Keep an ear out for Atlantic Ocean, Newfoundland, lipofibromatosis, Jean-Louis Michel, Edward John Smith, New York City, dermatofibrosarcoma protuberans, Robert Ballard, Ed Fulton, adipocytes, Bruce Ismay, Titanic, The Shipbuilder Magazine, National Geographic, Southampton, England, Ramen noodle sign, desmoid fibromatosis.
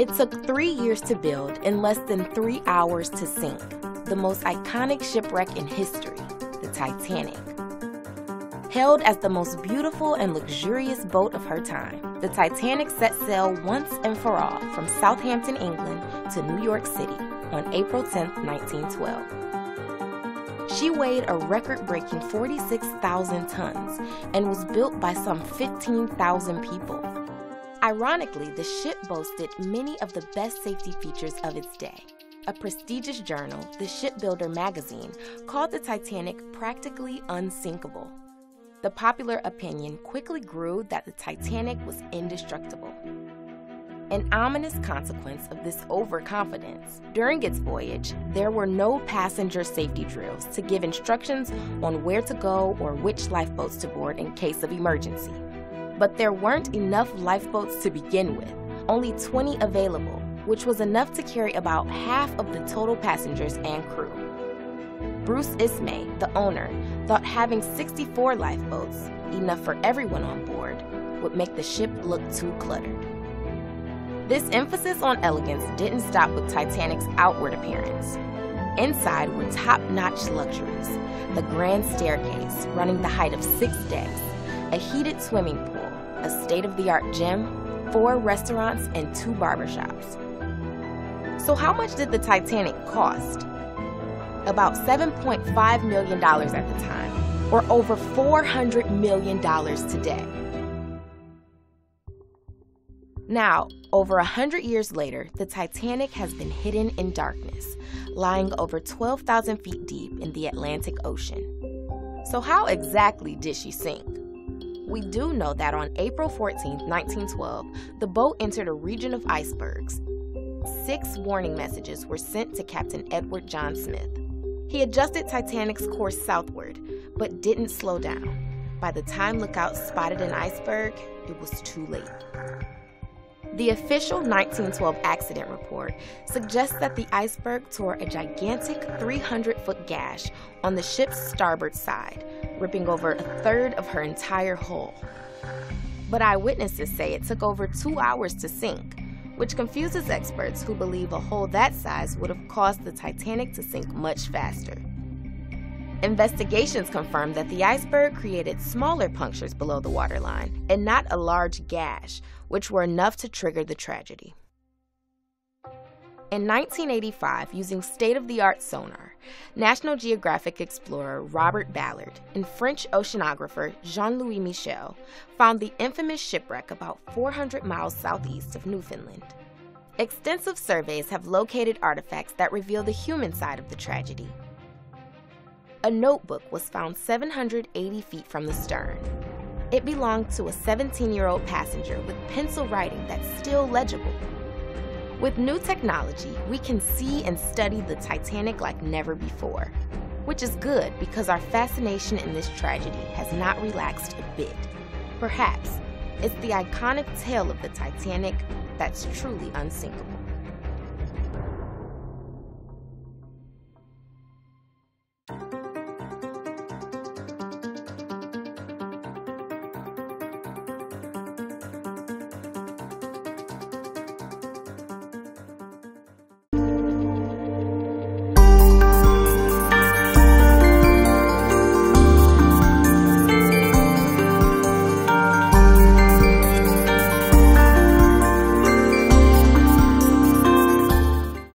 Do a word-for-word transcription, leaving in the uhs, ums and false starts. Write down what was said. It took three years to build and less than three hours to sink. The most iconic shipwreck in history, the Titanic. Hailed as the most beautiful and luxurious boat of her time, the Titanic set sail once and for all from Southampton, England to New York City on April tenth, nineteen twelve. She weighed a record-breaking forty-six thousand tons and was built by some fifteen thousand people. Ironically, the ship boasted many of the best safety features of its day. A prestigious journal, The Shipbuilder Magazine, called the Titanic practically unsinkable. The popular opinion quickly grew that the Titanic was indestructible. An ominous consequence of this overconfidence, during its voyage, there were no passenger safety drills to give instructions on where to go or which lifeboats to board in case of emergency. But there weren't enough lifeboats to begin with, only twenty available, which was enough to carry about half of the total passengers and crew. Bruce Ismay, the owner, thought having sixty-four lifeboats, enough for everyone on board, would make the ship look too cluttered. This emphasis on elegance didn't stop with Titanic's outward appearance. Inside were top-notch luxuries, the grand staircase running the height of six decks, a heated swimming pool, a state-of-the-art gym, four restaurants, and two barbershops. So how much did the Titanic cost? About seven point five million dollars at the time, or over four hundred million dollars today. Now, over one hundred years later, the Titanic has been hidden in darkness, lying over twelve thousand feet deep in the Atlantic Ocean. So how exactly did she sink? We do know that on April fourteenth, nineteen twelve, the boat entered a region of icebergs. Six warning messages were sent to Captain Edward John Smith. He adjusted Titanic's course southward, but didn't slow down. By the time lookouts spotted an iceberg, it was too late. The official nineteen twelve accident report suggests that the iceberg tore a gigantic three hundred foot gash on the ship's starboard side, ripping over a third of her entire hull. But eyewitnesses say it took over two hours to sink, which confuses experts who believe a hole that size would have caused the Titanic to sink much faster. Investigations confirmed that the iceberg created smaller punctures below the waterline and not a large gash, which were enough to trigger the tragedy. In nineteen eighty-five, using state-of-the-art sonar, National Geographic explorer Robert Ballard and French oceanographer Jean-Louis Michel found the infamous shipwreck about four hundred miles southeast of Newfoundland. Extensive surveys have located artifacts that reveal the human side of the tragedy. A notebook was found seven hundred eighty feet from the stern. It belonged to a seventeen-year-old passenger with pencil writing that's still legible. With new technology, we can see and study the Titanic like never before, which is good because our fascination in this tragedy has not relaxed a bit. Perhaps it's the iconic tale of the Titanic that's truly unsinkable.